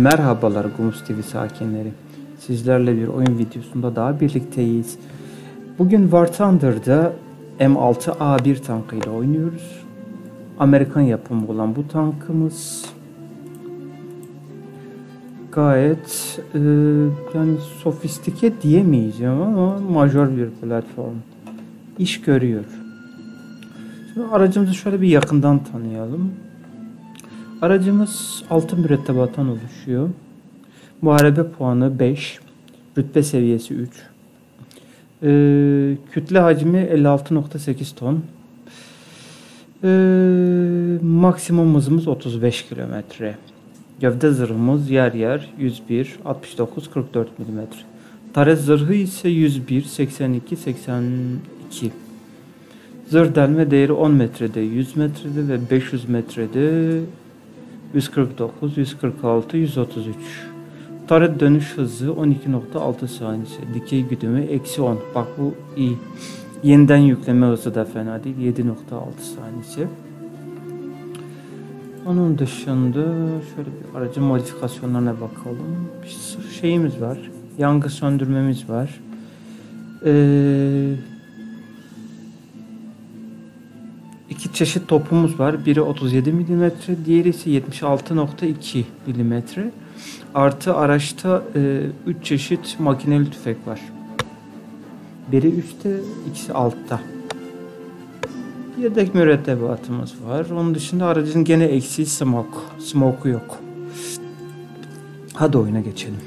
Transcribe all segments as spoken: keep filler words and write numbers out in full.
Merhabalar Gumus T V sakinleri. Sizlerle bir oyun videosunda daha birlikteyiz. Bugün War Thunder'da M altı A bir tankıyla oynuyoruz. Amerikan yapımı olan bu tankımız gayet e, yani sofistike diyemeyeceğim ama majör bir platform. İş görüyor. Şimdi aracımızı şöyle bir yakından tanıyalım. Aracımız altın mürettebattan oluşuyor. Muharebe puanı beş, rütbe seviyesi üç, ee, kütle hacmi elli altı nokta sekiz ton, ee, maksimum hızımız otuz beş kilometre, gövde zırhımız yer yer yüz bir, altmış dokuz, kırk dört milimetre, taret zırhı ise yüz bir, seksen iki, seksen iki. Zırh delme değeri on metrede, yüz metrede ve beş yüz metrede yüz kırk dokuz, yüz kırk altı, yüz otuz üç. Taret dönüş hızı on iki nokta altı saniye. Dikey güdümü eksi on. Bak bu iyi. Yeniden yükleme hızı da fena değil. yedi nokta altı saniye. Onun dışında şöyle bir aracın modifikasyonlarına bakalım. Bir şeyimiz var. Yangın söndürmemiz var. Eee... İki çeşit topumuz var. Biri otuz yedi milimetre, diğeri ise yetmiş altı nokta iki milimetre. Artı araçta e, üç çeşit makineli tüfek var. Biri üstte, ikisi altta. Yedek mürettebatımız var. Onun dışında aracın gene eksiği smoke. Smoke'u yok. Hadi oyuna geçelim.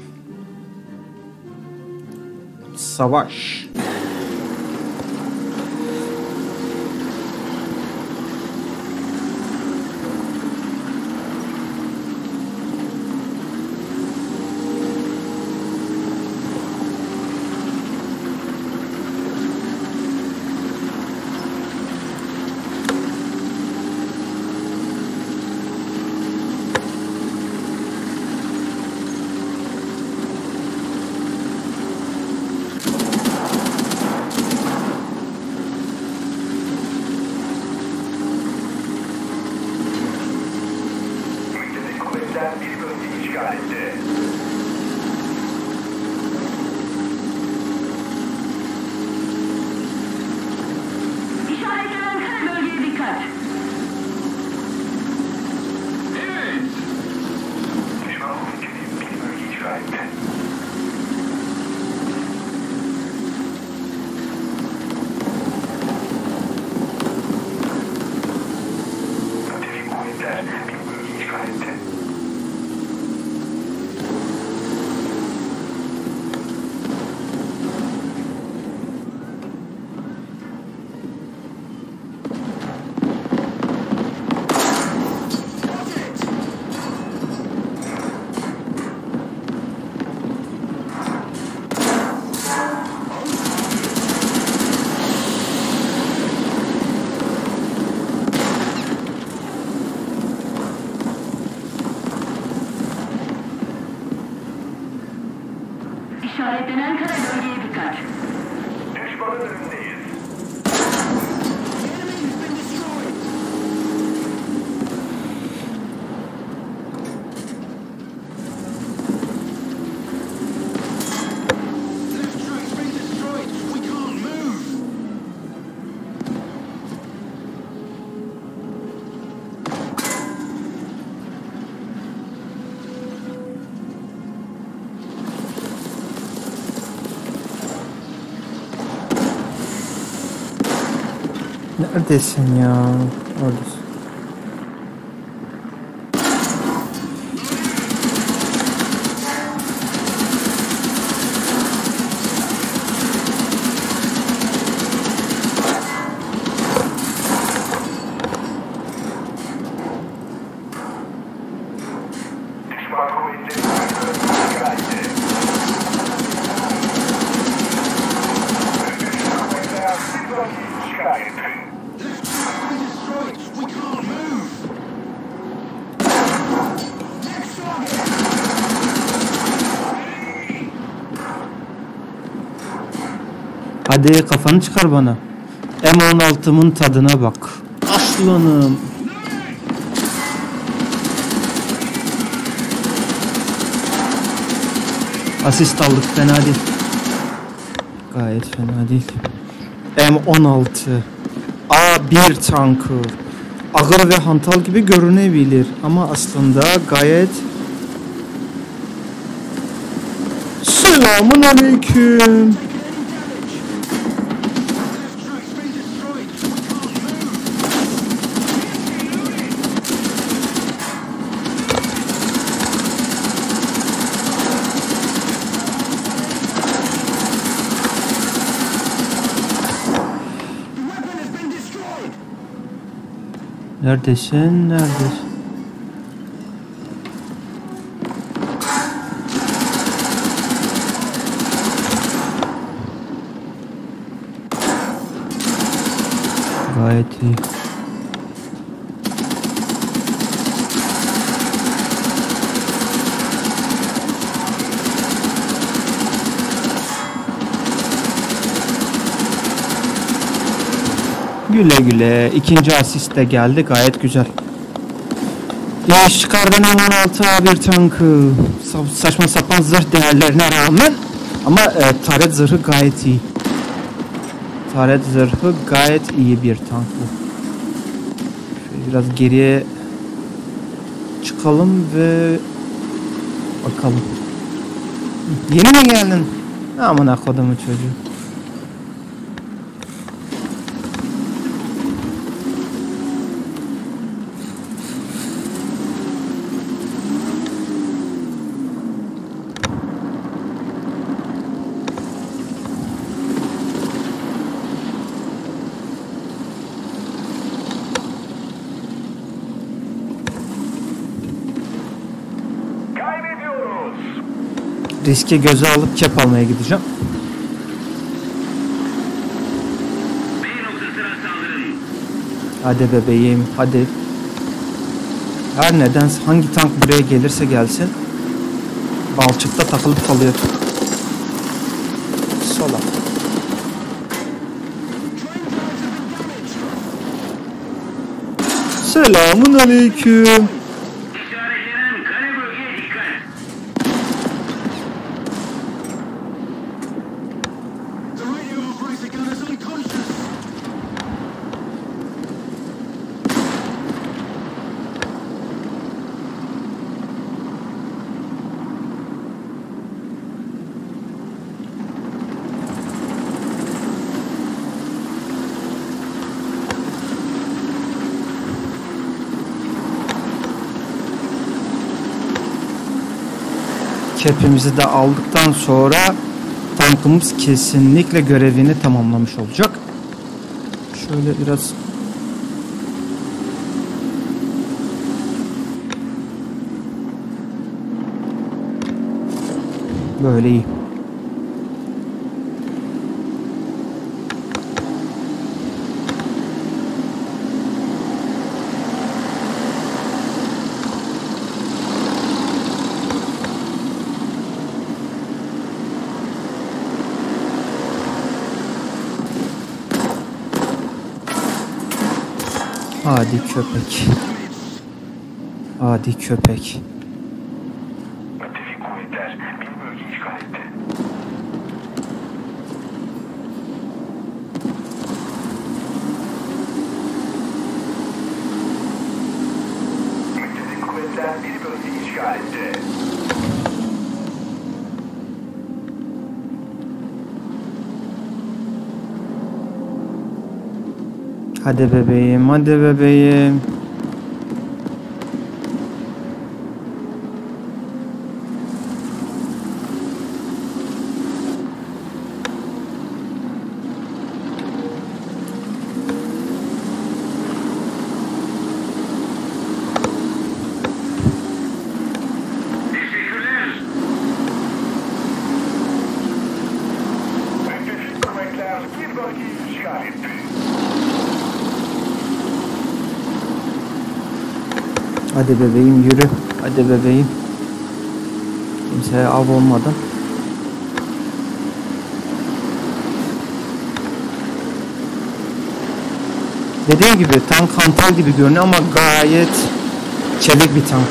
Savaş. İşaretlenen kara bölgeye dikkat. Düşmanın önündeyiz. Neredesin ya? Oradasın. Hadi kafanı çıkar bana. M on altımın tadına bak. Aslanım. Asist aldık, fena değil. Gayet fena değil. M on altı A bir tankı ağır ve hantal gibi görünebilir ama aslında gayet... Selamun aleyküm. Neredesin? Neredesin? Gayet iyi. Güle güle. İkinci asist de geldi. Gayet güzel. Yaş çıkardın M on altı A bir tankı. Sa saçma sapan zırh değerlerine rağmen. Ama e, taret zırhı gayet iyi. Taret zırhı gayet iyi bir tank bu. Şöyle biraz geriye çıkalım ve bakalım. Hı, yeni mi geldin? Aman akıdımı çocuğu. Riske göze alıp kep almaya gideceğim. Hadi bebeğim, hadi. Her neden hangi tank buraya gelirse gelsin balçıkta takılıp kalıyor. Sola. Selamun aleyküm. Hepimizi de aldıktan sonra tankımız kesinlikle görevini tamamlamış olacak. Şöyle biraz böyle iyi. Adi köpek. Adi köpek. Hadi bebeğim, hadi bebeğim. Hadi bebeğim yürü. Hadi bebeğim. Kimseye av olmadan. Dediğim gibi tank hantal gibi görünüyor ama gayet çelik bir tank.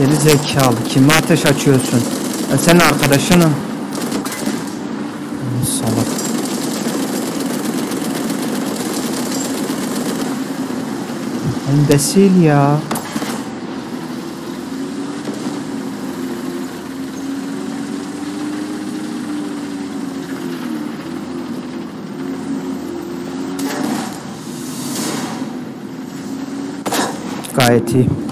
Geri zekalı, kime ateş açıyorsun? E sen arkadaşını. Salak. İmbesil ya. Gayet iyi.